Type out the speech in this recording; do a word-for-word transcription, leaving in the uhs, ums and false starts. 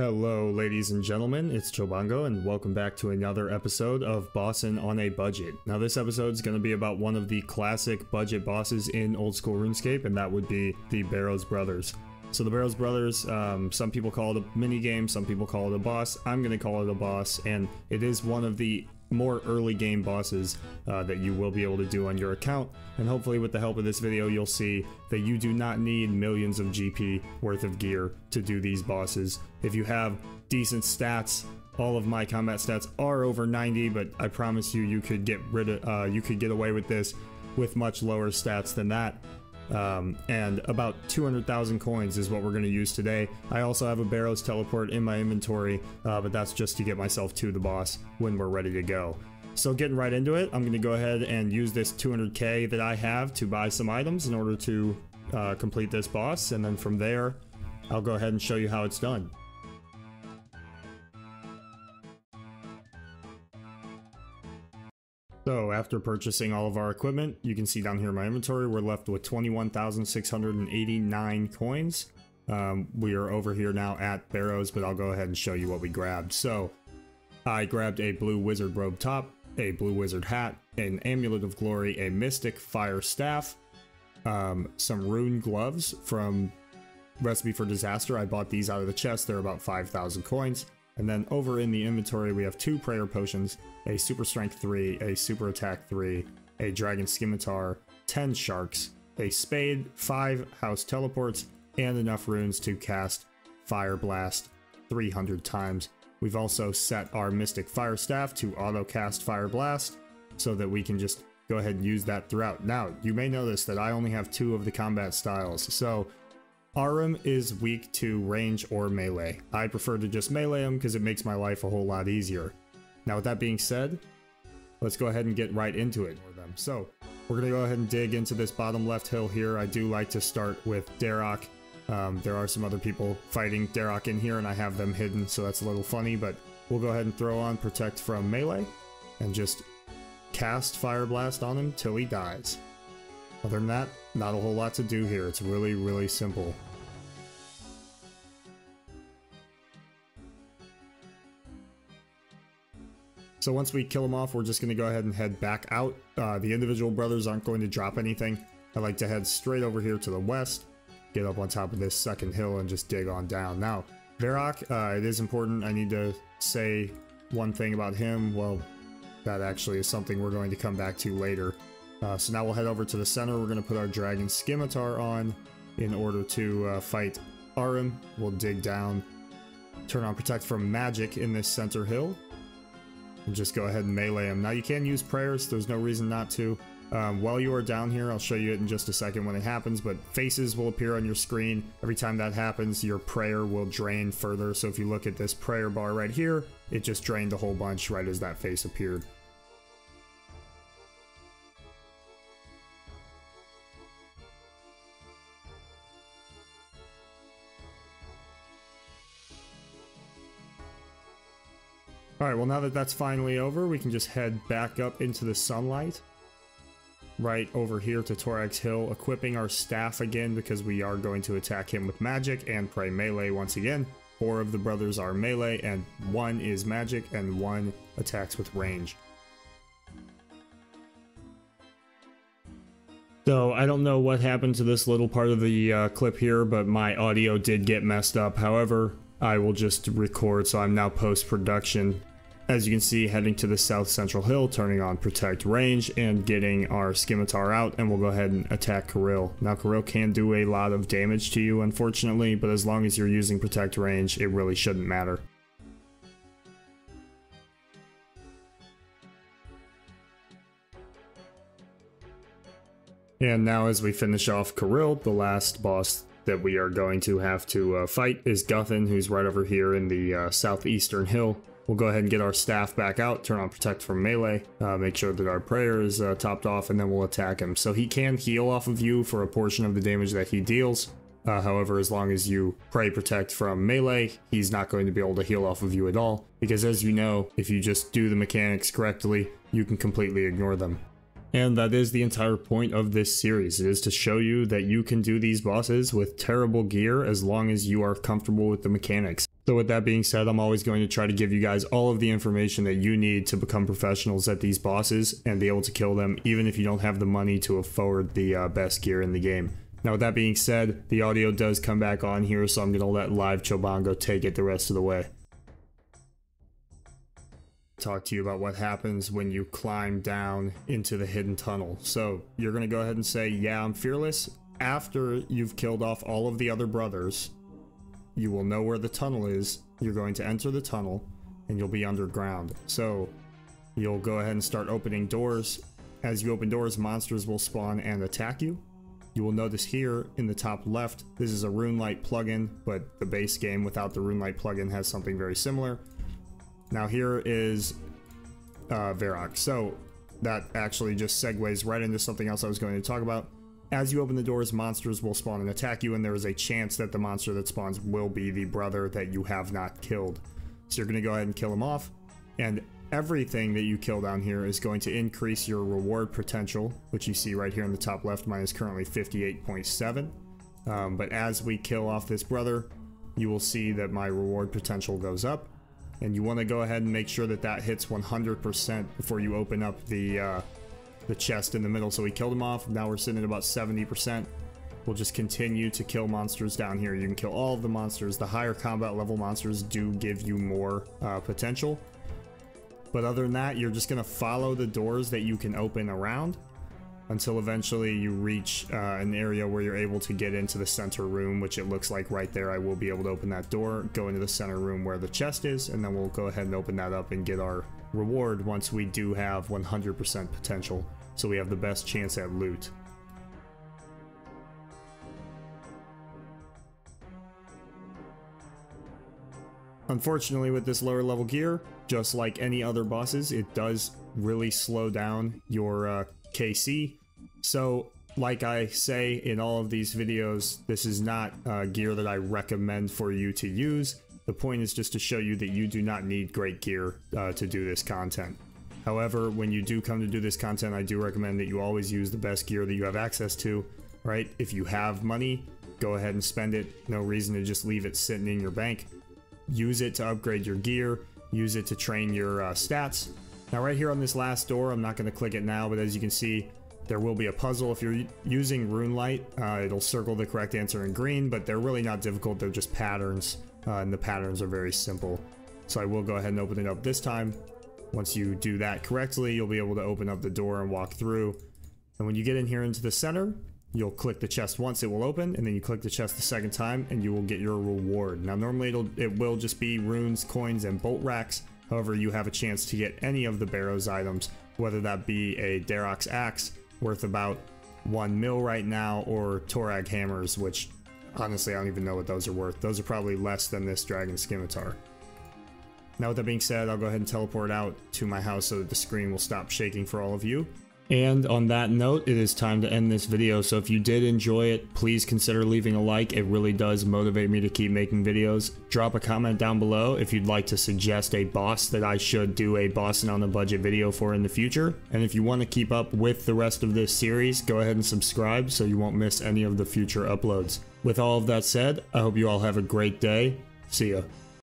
Hello ladies and gentlemen, it's Chobongo and welcome back to another episode of Bossin' on a Budget. Now this episode is going to be about one of the classic budget bosses in Old School RuneScape, and that would be the Barrows Brothers. So the Barrows Brothers, um, some people call it a minigame, some people call it a boss. I'm going to call it a boss, and it is one of the more early game bosses uh, that you will be able to do on your account, and hopefully with the help of this video you'll see that you do not need millions of G P worth of gear to do these bosses. If you have decent stats, all of my combat stats are over ninety, but I promise you you could get rid of uh, you could get away with this with much lower stats than that. Um, and about two hundred thousand coins is what we're going to use today. I also have a Barrows teleport in my inventory, uh, but that's just to get myself to the boss when we're ready to go. So getting right into it, I'm going to go ahead and use this two hundred K that I have to buy some items in order to uh, complete this boss, and then from there I'll go ahead and show you how it's done. So after purchasing all of our equipment, you can see down here in my inventory, we're left with twenty-one thousand six hundred eighty-nine coins. Um, we are over here now at Barrows, but I'll go ahead and show you what we grabbed. So I grabbed a blue wizard robe top, a blue wizard hat, an amulet of glory, a mystic fire staff, um, some rune gloves from Recipe for Disaster. I bought these out of the chest. They're about five thousand coins. And then over in the inventory, we have two prayer potions, a super strength three, a super attack three, a dragon scimitar, ten sharks, a spade, five house teleports, and enough runes to cast fire blast three hundred times. We've also set our mystic fire staff to auto cast fire blast so that we can just go ahead and use that throughout. Now, you may notice that I only have two of the combat styles, so Arum is weak to range or melee. I prefer to just melee him because it makes my life a whole lot easier. Now with that being said, let's go ahead and get right into it. So we're going to go ahead and dig into this bottom left hill here. I do like to start with Dharok. Um, there are some other people fighting Dharok in here and I have them hidden, so that's a little funny, but we'll go ahead and throw on Protect from Melee and just cast Fire Blast on him till he dies. Other than that, not a whole lot to do here. It's really, really simple. So once we kill them off, we're just going to go ahead and head back out. Uh, the individual brothers aren't going to drop anything. I like to head straight over here to the west, get up on top of this second hill, and just dig on down. Now, Verac, uh, it is important. I need to say one thing about him. Well, that actually is something we're going to come back to later. Uh, so now we'll head over to the center. We're going to put our Dragon Scimitar on in order to uh, fight Arum. We'll dig down, turn on Protect from Magic in this center hill, and just go ahead and melee him. Now you can use prayers. There's no reason not to. Um, while you are down here, I'll show you it in just a second when it happens, but faces will appear on your screen. Every time that happens, your prayer will drain further. So if you look at this prayer bar right here, it just drained a whole bunch right as that face appeared. Alright, well now that that's finally over, we can just head back up into the sunlight. Right over here to Torag's Hill, equipping our staff again because we are going to attack him with magic and pray melee once again. Four of the brothers are melee and one is magic and one attacks with range. So I don't know what happened to this little part of the uh, clip here, but my audio did get messed up. However, I will just record, so I'm now post-production. As you can see, heading to the south central hill, turning on Protect Range, and getting our Scimitar out, and we'll go ahead and attack Karil. Now, Karil can do a lot of damage to you, unfortunately, but as long as you're using Protect Range, it really shouldn't matter. And now as we finish off Karil, the last boss that we are going to have to uh, fight is Guthan, who's right over here in the uh, southeastern hill. We'll go ahead and get our staff back out, turn on Protect from Melee, uh, make sure that our prayer is uh, topped off, and then we'll attack him. So he can heal off of you for a portion of the damage that he deals. Uh, however, as long as you pray Protect from Melee, he's not going to be able to heal off of you at all, because as you know, if you just do the mechanics correctly, you can completely ignore them. And that is the entire point of this series. It is to show you that you can do these bosses with terrible gear as long as you are comfortable with the mechanics. So with that being said, I'm always going to try to give you guys all of the information that you need to become professionals at these bosses and be able to kill them, even if you don't have the money to afford the uh, best gear in the game. Now with that being said, the audio does come back on here, so I'm going to let live Chobongo take it the rest of the way. Talk to you about what happens when you climb down into the hidden tunnel. So you're going to go ahead and say, yeah, I'm fearless. After you've killed off all of the other brothers, you will know where the tunnel is. You're going to enter the tunnel and you'll be underground. So you'll go ahead and start opening doors. As you open doors, monsters will spawn and attack you. You will notice here in the top left, this is a RuneLite plugin, but the base game without the RuneLite plugin has something very similar. Now here is uh, Verac. So that actually just segues right into something else I was going to talk about. As you open the doors, monsters will spawn and attack you, and there is a chance that the monster that spawns will be the brother that you have not killed. So you're going to go ahead and kill him off, and everything that you kill down here is going to increase your reward potential, which you see right here in the top left. Mine is currently fifty-eight point seven, um, but as we kill off this brother, you will see that my reward potential goes up, and you want to go ahead and make sure that that hits one hundred percent before you open up the... Uh, the chest in the middle. So we killed him off. Now we're sitting at about seventy percent. We'll just continue to kill monsters down here. You can kill all of the monsters. The higher combat level monsters do give you more uh, potential. But other than that, you're just going to follow the doors that you can open around until eventually you reach uh, an area where you're able to get into the center room, which it looks like right there. I will be able to open that door, go into the center room where the chest is, and then we'll go ahead and open that up and get our reward once we do have one hundred percent potential. So we have the best chance at loot. Unfortunately, with this lower level gear, just like any other bosses, it does really slow down your uh, K C. So like I say in all of these videos, this is not uh, gear that I recommend for you to use. The point is just to show you that you do not need great gear uh, to do this content. However, when you do come to do this content, I do recommend that you always use the best gear that you have access to, right? If you have money, go ahead and spend it. No reason to just leave it sitting in your bank. Use it to upgrade your gear. Use it to train your uh, stats. Now right here on this last door, I'm not going to click it now, but as you can see, there will be a puzzle. If you're using RuneLite, uh, it'll circle the correct answer in green, but they're really not difficult. They're just patterns, uh, and the patterns are very simple. So I will go ahead and open it up this time. Once you do that correctly, you'll be able to open up the door and walk through. And when you get in here into the center, you'll click the chest once, it will open, and then you click the chest the second time, and you will get your reward. Now normally it'll, it will just be runes, coins, and bolt racks. However, you have a chance to get any of the Barrows items, whether that be a Dharok's axe, worth about one mil right now, or Torag Hammers, which honestly I don't even know what those are worth. Those are probably less than this Dragon Scimitar. Now with that being said, I'll go ahead and teleport out to my house so that the screen will stop shaking for all of you. And on that note, it is time to end this video. So if you did enjoy it, please consider leaving a like. It really does motivate me to keep making videos. Drop a comment down below if you'd like to suggest a boss that I should do a Bossin' on a Budget video for in the future. And if you want to keep up with the rest of this series, go ahead and subscribe so you won't miss any of the future uploads. With all of that said, I hope you all have a great day. See ya.